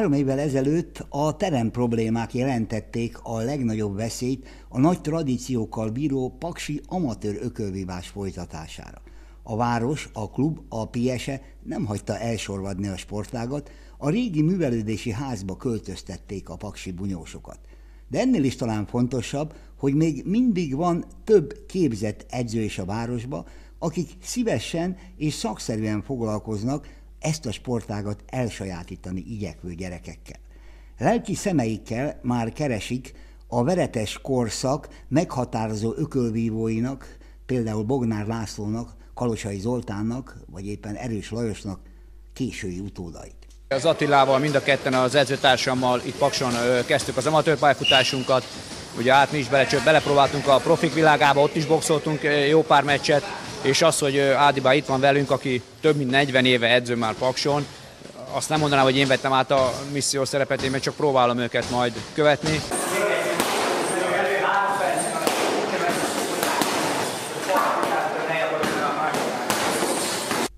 3 évvel ezelőtt a teremproblémák jelentették a legnagyobb veszélyt a nagy tradíciókkal bíró paksi amatőr ökölvívás folytatására. A város, a klub, a PSE nem hagyta elsorvadni a sportágat, a régi művelődési házba költöztették a paksi bunyósokat. De ennél is talán fontosabb, hogy még mindig van több képzett edző is a városba, akik szívesen és szakszerűen foglalkoznak ezt a sportágat elsajátítani igyekvő gyerekekkel. Lelki szemeikkel már keresik a veretes korszak meghatározó ökölvívóinak, például Bognár Lászlónak, Kalosai Zoltánnak, vagy éppen Erős Lajosnak késői utódait. Az Attilával, mind a ketten az edzőtársammal itt Pakson kezdtük az amatőr pályafutásunkat. Ugye át mi is belepróbáltunk a profik világába, ott is boxoltunk jó pár meccset, és az, hogy Ádibá itt van velünk, aki több mint 40 éve edző már Pakson, azt nem mondanám, hogy én vettem át a misszió szerepet, én meg csak próbálom őket majd követni.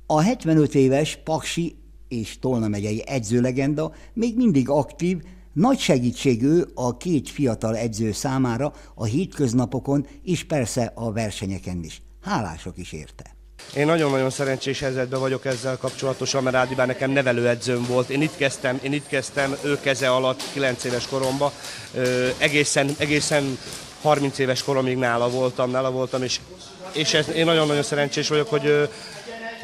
A 75 éves paksi és Tolna megyei edzőlegenda még mindig aktív, nagy segítség ő a 2 fiatal edző számára a hétköznapokon és persze a versenyeken is. Hálások is érte. Én nagyon-nagyon szerencsés helyzetben vagyok ezzel kapcsolatosan, mert Ádibán nekem nevelőedzőm volt. Én itt kezdtem ő keze alatt 9 éves koromban, egészen 30 éves koromig nála voltam, és ez, én nagyon-nagyon szerencsés vagyok, hogy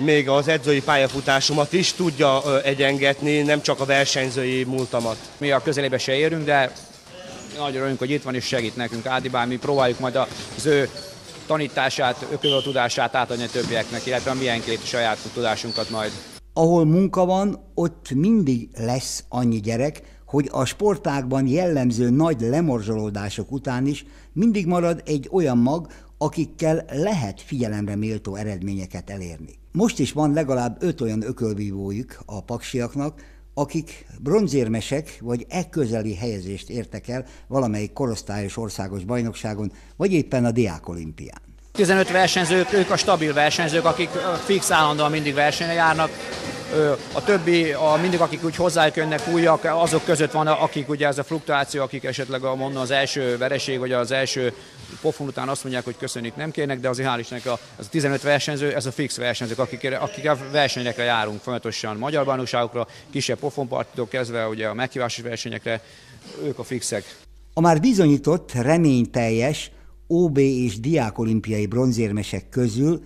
még az edzői pályafutásomat is tudja egyengetni, nem csak a versenyzői múltamat. Mi a közelébe se érünk, de nagyon örülünk, hogy itt van és segít nekünk Ádibán, mi próbáljuk majd az ő tanítását, ökölvívó tudását átadni a többieknek, illetve a miénk saját tudásunkat majd. Ahol munka van, ott mindig lesz annyi gyerek, hogy a sportágban jellemző nagy lemorzsolódások után is mindig marad egy olyan mag, akikkel lehet figyelemre méltó eredményeket elérni. Most is van legalább 5 olyan ökölvívójuk a paksiaknak, akik bronzérmesek vagy ekközeli helyezést értek el valamelyik korosztályos országos bajnokságon, vagy éppen a diákolimpián. 15 versenyzők, ők a stabil versenyzők, akik fix állandóan mindig versenyre járnak. A többi, mindig akik úgy hozzájuk jönnek újak, azok között van, akik ugye ez a fluktuáció, akik esetleg az első vereség, vagy az első pofon után azt mondják, hogy köszönjük, nem kérnek, de azért hál' Istennek az a 15 versenyző, ez a fix versenyzők, akik a versenyekre járunk folyamatosan, magyar bajnokságokra, kisebb pofonpartitól kezdve ugye a meghívásos versenyekre, ők a fixek. A már bizonyított, reményteljes OB és diákolimpiai bronzérmesek közül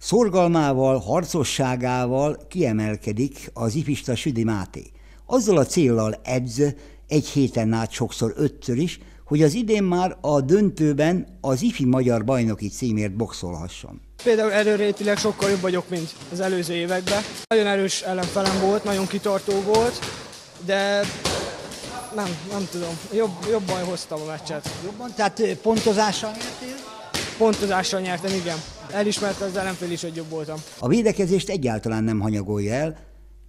szorgalmával, harcosságával kiemelkedik az ifista Südi Máté. Azzal a céllal edz egy héten át sokszor 5-ször is, hogy az idén már a döntőben az ifi magyar bajnoki címért boxolhasson. Például erőrétileg sokkal jobb vagyok, mint az előző években. Nagyon erős ellenfelem volt, nagyon kitartó volt, de nem tudom, jobban hoztam a meccset. Jobban? Tehát pontozással nyertél? Pontozással nyertem, igen. Elismerte az ellenfél is, hogy jobb voltam. A védekezést egyáltalán nem hanyagolja el,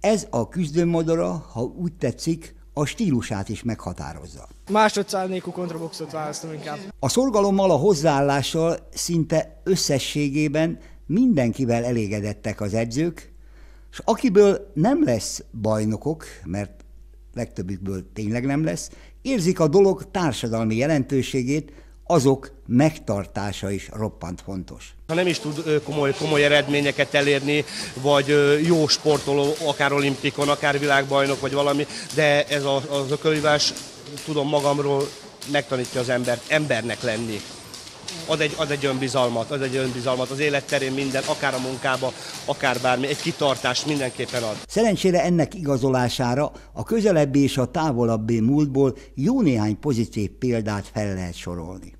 ez a küzdőmodora, ha úgy tetszik, a stílusát is meghatározza. Másodszárnékú kontraboxot választom inkább. A szorgalommal, a hozzáállással szinte összességében mindenkivel elégedettek az edzők, és akiből nem lesz bajnokok, mert legtöbbükből tényleg nem lesz, érzik a dolog társadalmi jelentőségét, azok megtartása is roppant fontos. Ha nem is tud komoly eredményeket elérni, vagy jó sportoló, akár olimpikon, akár világbajnok, vagy valami, de ez az ökölvívás, tudom magamról, megtanítja az embert embernek lenni. Ad egy önbizalmat, az életterén minden, akár a munkába, akár bármi, egy kitartást mindenképpen ad. Szerencsére ennek igazolására a közelebbi és a távolabbi múltból jó néhány pozitív példát fel lehet sorolni.